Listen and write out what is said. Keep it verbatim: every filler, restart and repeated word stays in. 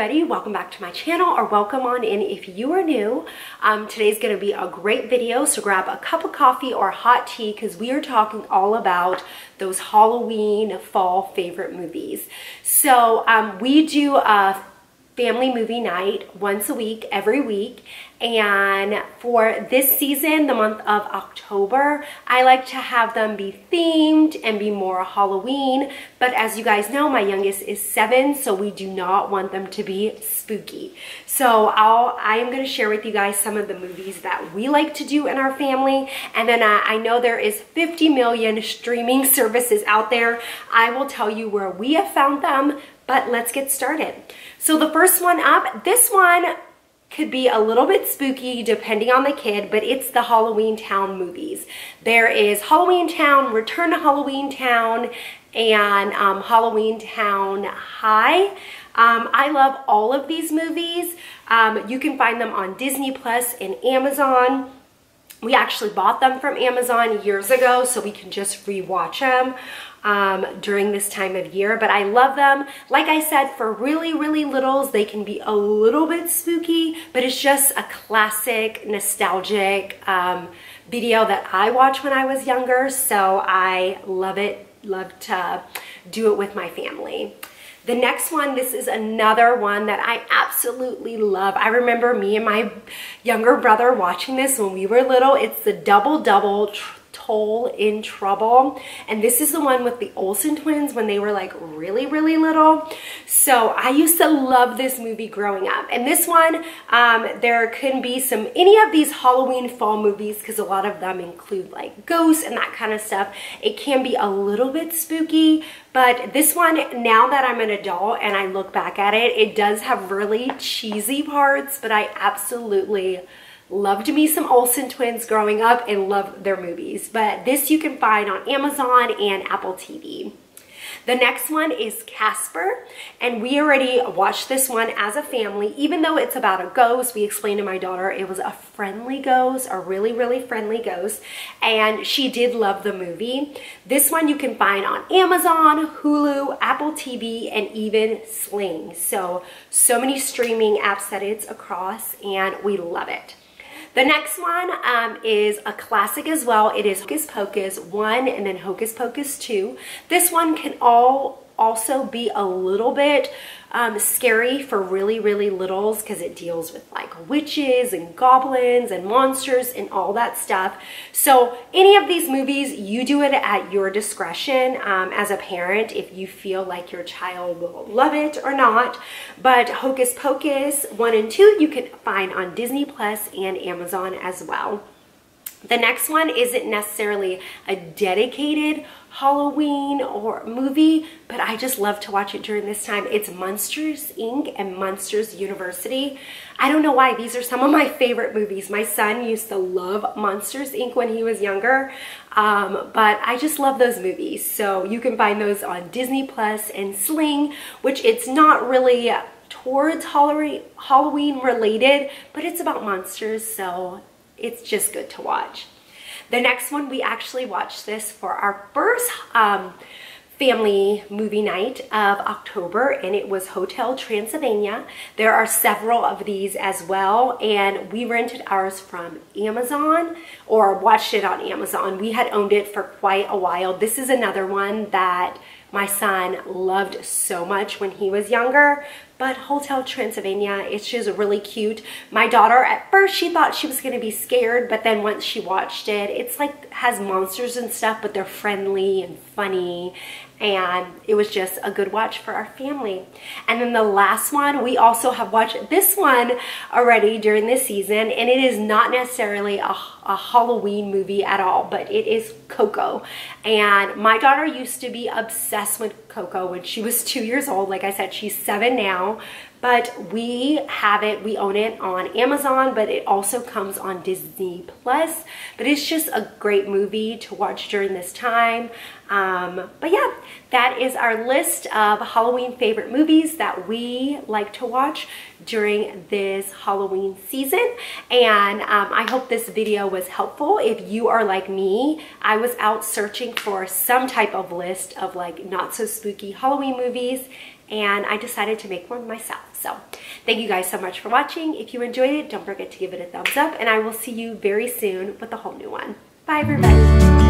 everybody, welcome back to my channel, or welcome on in if you are new. Um, today's going to be a great video, so grab a cup of coffee or hot tea because we are talking all about those Halloween fall favorite movies. So um, we do a family movie night once a week, every week. And for this season, the month of October, I like to have them be themed and be more Halloween. But as you guys know, my youngest is seven, so we do not want them to be spooky. So I'll, I am going to share with you guys some of the movies that we like to do in our family. And then I, I know there is fifty million streaming services out there. I will tell you where we have found them, but let's get started. So the first one up, this one could be a little bit spooky depending on the kid, but it's the Halloween Town movies. There is Halloween Town, Return to Halloween Town, and um, Halloween Town High. Um, I love all of these movies. Um, you can find them on Disney Plus and Amazon. We actually bought them from Amazon years ago, so we can just rewatch them um, during this time of year. But I love them. Like I said, for really, really littles, they can be a little bit spooky, but it's just a classic, nostalgic um, video that I watched when I was younger. So I love it, love to do it with my family. The next one, this is another one that I absolutely love. I remember me and my younger brother watching this when we were little. It's the Double Double Toil in Trouble. And this is the one with the Olsen twins when they were like really, really little. So I used to love this movie growing up. And this one, um, there could be some, any of these Halloween fall movies, because a lot of them include like ghosts and that kind of stuff. It can be a little bit spooky. But this one, now that I'm an adult and I look back at it, it does have really cheesy parts, but I absolutely loved me some Olsen twins growing up and loved their movies. But this you can find on Amazon and Apple T V. The next one is Casper, and we already watched this one as a family. Even though it's about a ghost, we explained to my daughter it was a friendly ghost, a really, really friendly ghost, and she did love the movie. This one you can find on Amazon, Hulu, Apple T V, and even Sling. So, so many streaming apps that it's across, and we love it. The next one um, is a classic as well. It is Hocus Pocus one and then Hocus Pocus two. This one can all also be a little bit um, scary for really, really littles because it deals with like witches and goblins and monsters and all that stuff. So any of these movies, you do it at your discretion um, as a parent if you feel like your child will love it or not. But Hocus Pocus one and two you can find on Disney Plus and Amazon as well. The next one isn't necessarily a dedicated Halloween or movie, but I just love to watch it during this time. It's Monsters Incorporated and Monsters University. I don't know why, these are some of my favorite movies. My son used to love Monsters Incorporated when he was younger, um, but I just love those movies. So you can find those on Disney Plus and Sling, which it's not really towards Halloween related, but it's about monsters, so it's just good to watch. The next one, we actually watched this for our first um, family movie night of October, and it was Hotel Transylvania. There are several of these as well, and we rented ours from Amazon, or watched it on Amazon. We had owned it for quite a while. This is another one that my son loved so much when he was younger. But Hotel Transylvania, it's just really cute. My daughter, at first, she thought she was gonna be scared, but then once she watched it, it's like, has monsters and stuff, but they're friendly and funny, and it was just a good watch for our family. And then the last one, we also have watched this one already during this season, and it is not necessarily a, a Halloween movie at all, but it is Coco. And my daughter used to be obsessed with Coco when she was two years old. Like I said, she's seven now. But we have it, we own it on Amazon, but it also comes on Disney Plus. But it's just a great movie to watch during this time. Um, but yeah, that is our list of Halloween favorite movies that we like to watch during this Halloween season. And um, I hope this video was helpful. If you are like me, I was out searching for some type of list of like not so spooky Halloween movies, and I decided to make one myself. So thank you guys so much for watching. If you enjoyed it, don't forget to give it a thumbs up, and I will see you very soon with a whole new one. Bye everybody.